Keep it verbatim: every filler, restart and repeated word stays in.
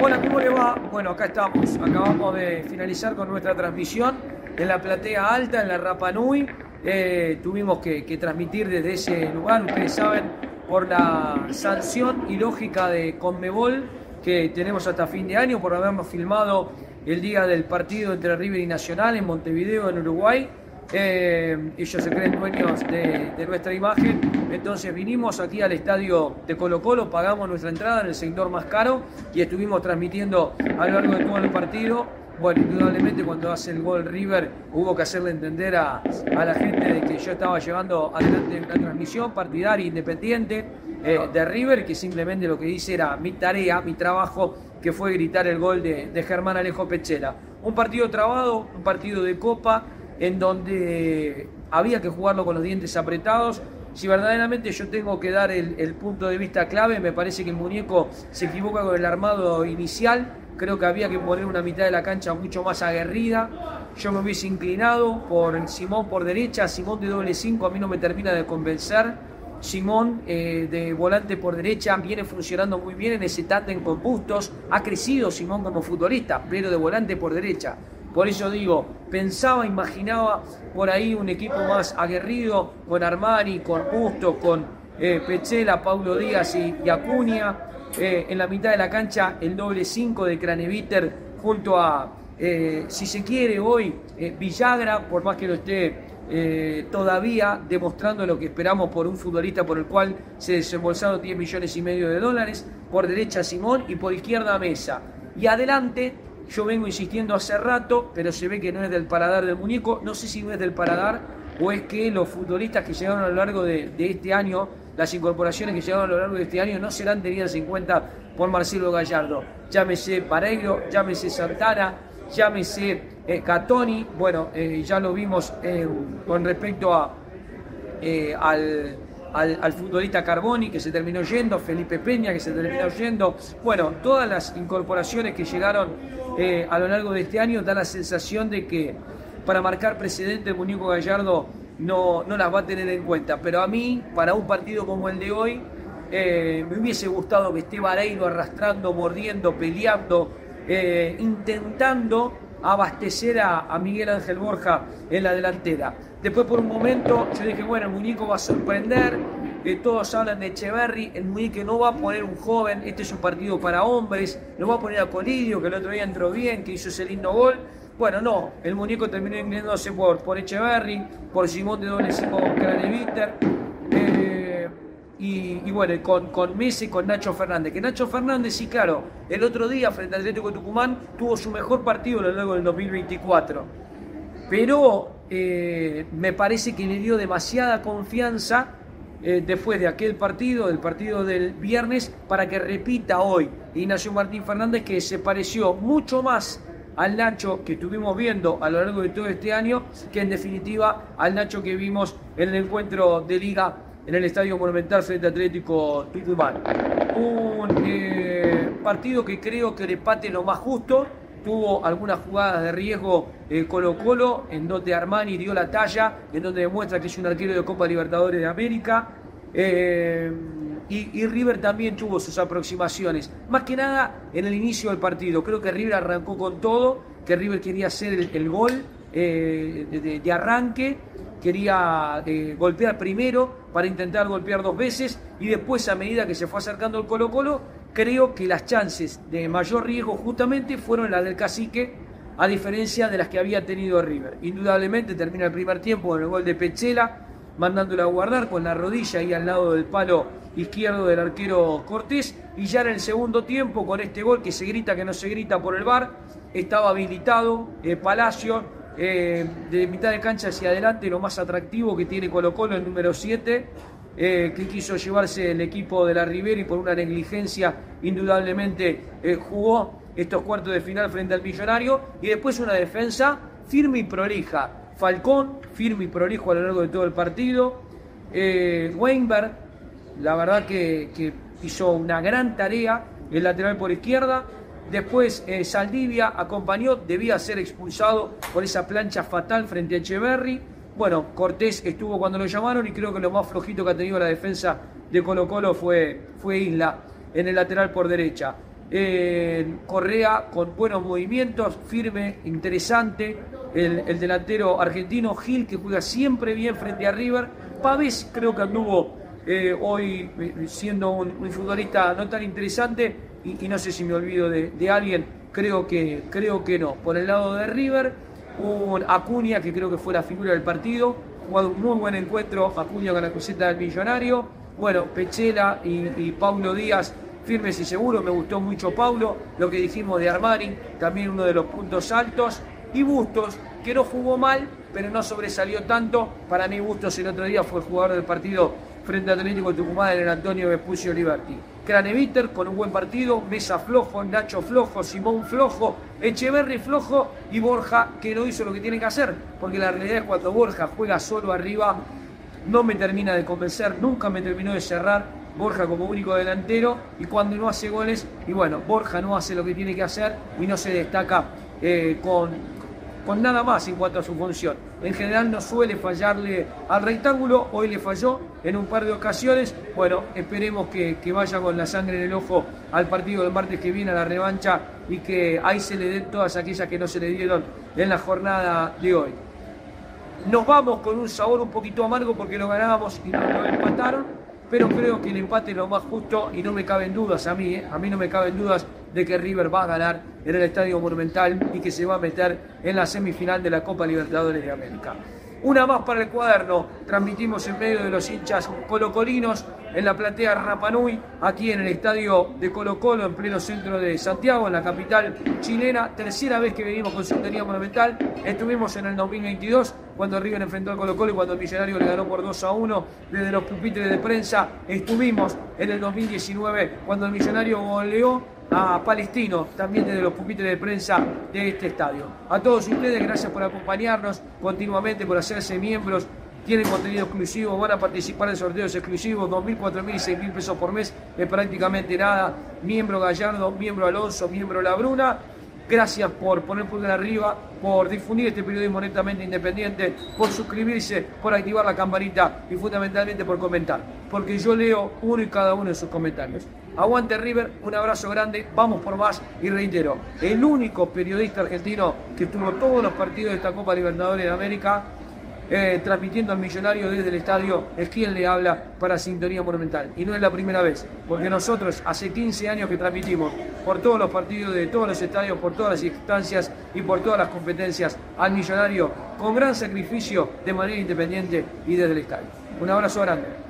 Hola, ¿cómo le va? Bueno, acá estamos. Acabamos de finalizar con nuestra transmisión en la platea alta, en la Rapa Nui. Eh, tuvimos que, que transmitir desde ese lugar, ustedes saben, por la sanción ilógica de Conmebol que tenemos hasta fin de año por habernos filmado el día del partido entre River y Nacional en Montevideo, en Uruguay. Eh, ellos se creen dueños de, de nuestra imagen, entonces vinimos aquí al estadio de Colo Colo, pagamos nuestra entrada en el sector más caro y estuvimos transmitiendo a lo largo de todo el partido. Bueno, indudablemente cuando hace el gol River hubo que hacerle entender a, a la gente de que yo estaba llevando adelante una transmisión partidaria independiente eh, de River, que simplemente lo que hice era mi tarea, mi trabajo, que fue gritar el gol de, de Germán Alejo Pezzella. Un partido trabado, un partido de copa en donde había que jugarlo con los dientes apretados. Si verdaderamente yo tengo que dar el, el punto de vista clave, me parece que el muñeco se equivoca con el armado inicial. Creo que había que poner una mitad de la cancha mucho más aguerrida. Yo me hubiese inclinado por Simón por derecha, Simón de doble cinco a mí no me termina de convencer. Simón eh, de volante por derecha viene funcionando muy bien en ese tándem con Bustos. Ha crecido Simón como futbolista, pero de volante por derecha. Por eso digo, pensaba, imaginaba por ahí un equipo más aguerrido con Armani, con Bustos, con eh, Pezzella, Paulo Díaz y, y Acuña. Eh, en la mitad de la cancha el doble cinco de Kranevitter junto a, eh, si se quiere hoy, eh, Villagra, por más que lo esté eh, todavía demostrando lo que esperamos por un futbolista por el cual se desembolsaron diez millones y medio de dólares. Por derecha Simón y por izquierda Meza. Y adelante... Yo vengo insistiendo hace rato, pero se ve que no es del paladar del muñeco. No sé si no es del paladar o es que los futbolistas que llegaron a lo largo de, de este año, las incorporaciones que llegaron a lo largo de este año, no serán tenidas en cuenta por Marcelo Gallardo. Llámese Pareiro, llámese Santana, llámese eh, Catoni. Bueno, eh, ya lo vimos eh, con respecto a, eh, al... Al, al futbolista Carboni, que se terminó yendo, Felipe Peña, que se terminó yendo. Bueno, todas las incorporaciones que llegaron eh, a lo largo de este año da la sensación de que para marcar precedente el muñeco Gallardo no, no las va a tener en cuenta. Pero a mí, para un partido como el de hoy, eh, me hubiese gustado que esté Pareiro arrastrando, mordiendo, peleando, eh, intentando abastecer a, a Miguel Ángel Borja en la delantera. Después por un momento yo dije, bueno, el muñeco va a sorprender, eh, todos hablan de Echeverri, el muñeco no va a poner un joven, este es un partido para hombres, no va a poner a Colidio, que el otro día entró bien, que hizo ese lindo gol. Bueno, no, el muñeco terminó inclinándose por, por Echeverri, por Simón de doble cinco con Kranevitter, eh, y, y bueno, con, con Meza y con Nacho Fernández, que Nacho Fernández, sí, claro, el otro día frente al Atlético de Tucumán tuvo su mejor partido a lo largo del dos mil veinticuatro, pero... Eh, me parece que le dio demasiada confianza eh, después de aquel partido, del partido del viernes, para que repita hoy. Y nació Martín Fernández, que se pareció mucho más al Nacho que estuvimos viendo a lo largo de todo este año, que en definitiva al Nacho que vimos en el encuentro de Liga en el Estadio Monumental frente a Atlético de Tucumán. Un eh, partido que creo que le pate lo más justo. Tuvo algunas jugadas de riesgo eh, Colo Colo, en donde Armani dio la talla, en donde demuestra que es un arquero de Copa Libertadores de América. Eh, y, y River también tuvo sus aproximaciones. Más que nada en el inicio del partido. Creo que River arrancó con todo, que River quería hacer el, el gol eh, de, de arranque. Quería eh, golpear primero para intentar golpear dos veces. Y después, a medida que se fue acercando el Colo Colo... Creo que las chances de mayor riesgo justamente fueron las del Cacique, a diferencia de las que había tenido River. Indudablemente termina el primer tiempo con el gol de Pezzella, mandándolo a guardar con la rodilla ahí al lado del palo izquierdo del arquero Cortés. Y ya en el segundo tiempo, con este gol que se grita que no se grita por el V A R, estaba habilitado eh, Palacio, eh, de mitad de cancha hacia adelante, lo más atractivo que tiene Colo Colo, el número siete. Eh, que quiso llevarse el equipo de la River y por una negligencia indudablemente eh, jugó estos cuartos de final frente al Millonario. Y después una defensa firme y prolija, Falcón firme y prolijo a lo largo de todo el partido, eh, Wänberg, la verdad que, que hizo una gran tarea el lateral por izquierda. Después eh, Saldivia acompañó, debía ser expulsado por esa plancha fatal frente a Echeverri. Bueno, Cortés estuvo cuando lo llamaron y creo que lo más flojito que ha tenido la defensa de Colo Colo fue, fue Isla en el lateral por derecha. Eh, Correa con buenos movimientos, firme, interesante, el, el delantero argentino. Gil, que juega siempre bien frente a River. Pavés creo que anduvo eh, hoy siendo un, un futbolista no tan interesante, y, y no sé si me olvido de, de alguien, creo que, creo que no. Por el lado de River, un Acuña que creo que fue la figura del partido, jugado un muy buen encuentro Acuña con la camiseta del Millonario. Bueno, Pezzella y, y Paulo Díaz firmes y seguros. Me gustó mucho Paulo, lo que dijimos de Armani, también uno de los puntos altos. Y Bustos, que no jugó mal, pero no sobresalió tanto. Para mí Bustos el otro día fue el jugador del partido frente a Atlético de Tucumán en el Antonio Vespucio Liberty. Kranevitter con un buen partido, Meza flojo, Nacho flojo, Simón flojo, Echeverri flojo y Borja, que no hizo lo que tiene que hacer, porque la realidad es cuando Borja juega solo arriba no me termina de convencer, nunca me terminó de cerrar Borja como único delantero, y cuando no hace goles, y bueno, Borja no hace lo que tiene que hacer y no se destaca eh, con, con nada más en cuanto a su función. En general no suele fallarle al rectángulo, hoy le falló en un par de ocasiones. Bueno, esperemos que, que vaya con la sangre en el ojo al partido del martes que viene, a la revancha, y que ahí se le den todas aquellas que no se le dieron en la jornada de hoy. Nos vamos con un sabor un poquito amargo porque lo ganábamos y nos lo empataron, pero creo que el empate es lo más justo y no me caben dudas a mí, ¿eh? a mí no me caben dudas de que River va a ganar en el Estadio Monumental y que se va a meter en la semifinal de la Copa Libertadores de América. Una más para el cuaderno. Transmitimos en medio de los hinchas colocolinos en la platea Rapa Nui, aquí en el estadio de Colo Colo, en pleno centro de Santiago, en la capital chilena. Tercera vez que venimos con sintonía monumental. Estuvimos en el dos mil veintidós, cuando River enfrentó al Colo Colo y cuando el Millonario le ganó por dos a uno desde los pupitres de prensa. Estuvimos en el dos mil diecinueve, cuando el Millonario goleó a Palestino, también desde los pupitres de prensa de este estadio. A todos ustedes, gracias por acompañarnos continuamente, por hacerse miembros. Tienen contenido exclusivo, van a participar en sorteos exclusivos, dos mil, cuatro mil y seis mil pesos por mes, es prácticamente nada. Miembro Gallardo, miembro Alonso, miembro Labruna. Gracias por poner pulgar arriba, por difundir este periodismo netamente independiente, por suscribirse, por activar la campanita y fundamentalmente por comentar, porque yo leo uno y cada uno de sus comentarios. Aguante River, un abrazo grande, vamos por más, y reitero, el único periodista argentino que tuvo todos los partidos de esta Copa Libertadores de América eh, transmitiendo al Millonario desde el estadio es quien le habla para Sintonía Monumental, y no es la primera vez, porque nosotros hace quince años que transmitimos por todos los partidos de todos los estadios, por todas las instancias y por todas las competencias al Millonario, con gran sacrificio, de manera independiente y desde el estadio. Un abrazo grande.